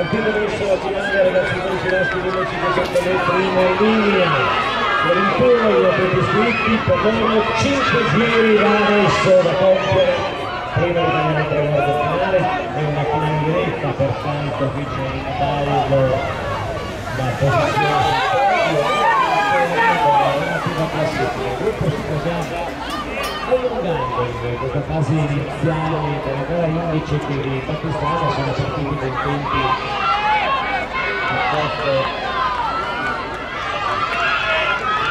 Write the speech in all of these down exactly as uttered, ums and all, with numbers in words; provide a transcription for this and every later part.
Partito verso la finale, ragazzi, con i nostri duemilacinquecento metri in linea per il pollo per gli iscritti, perdono cinque giri adesso da compiere prima di andare per il nuovo finale. È una cameretta, pertanto qui c'è il ballo da posizione classifica, il gruppo si presenta allungando in questa fase iniziale della gara undici, quindi in battistrada sono partiti con tempi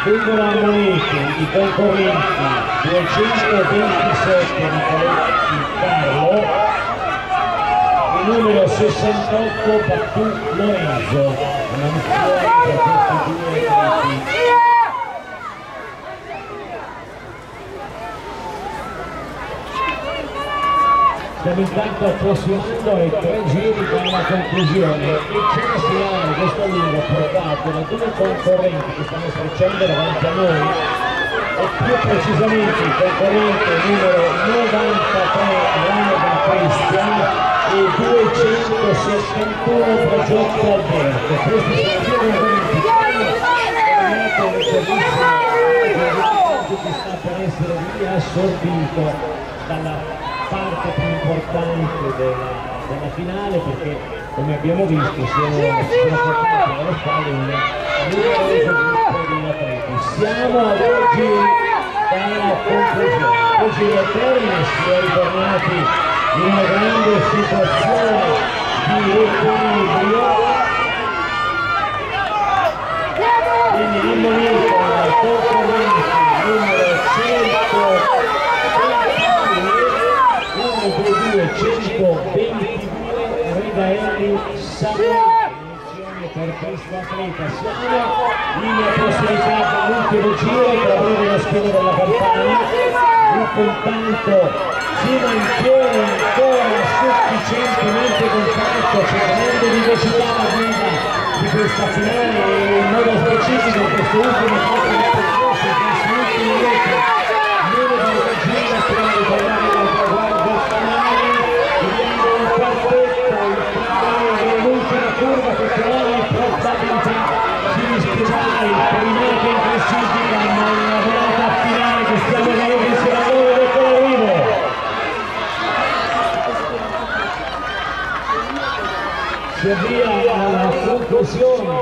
vengono a monete i concorrenti duecentoventisette di Nicoletti Carlo e numero sessantotto Battu' Lorenzo, una missione per questi due atleti. Stiamo intanto approssimando ai tre giri con la conclusione e ce ne siamo questo lungo portato da due concorrenti che stanno strisciando davanti a noi, e più precisamente il concorrente numero novantatré Rano da Cristian e duecentosettantuno Progetto Alberto. Questi sono due concorrenti che hanno terminato un servizio che sta per essere riassorbito dalla parte più importante della, della finale, perché come abbiamo visto siamo portati allo stadio un numeroso gruppo di atleti. Siamo ad oggi dalla conclusione, oggi la termine si è ritornati in una grande situazione di equilibrio, quindi in momento la concorrenza numero cento centoventidue Ridaelli Samuele, inizione per questo atleta. Siamo in prossimità dell'ultimo giro per avere lo schema della campana, gruppo intanto si mantiene ancora sufficientemente compatto, cercando di velocità la guida di questa finale e in modo specifico questo ultimo giro di percorso, questo ultimo metro non è una gira per ritornare al traguardo finale. Curva che però la probabilità di dispiegare il perimetro in classifica, ma una volata finale che stiamo vedendo insieme a loro del colorino. Si avvia alla conclusione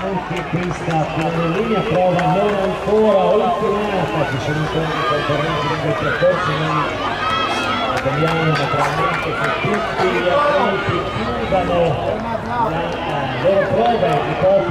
anche questa planeria, prova non ancora ultimata, ci sono ancora i concorrenti di questi accorsi, ma abbiamo naturalmente che tutti gli atleti chiudano la loro prova di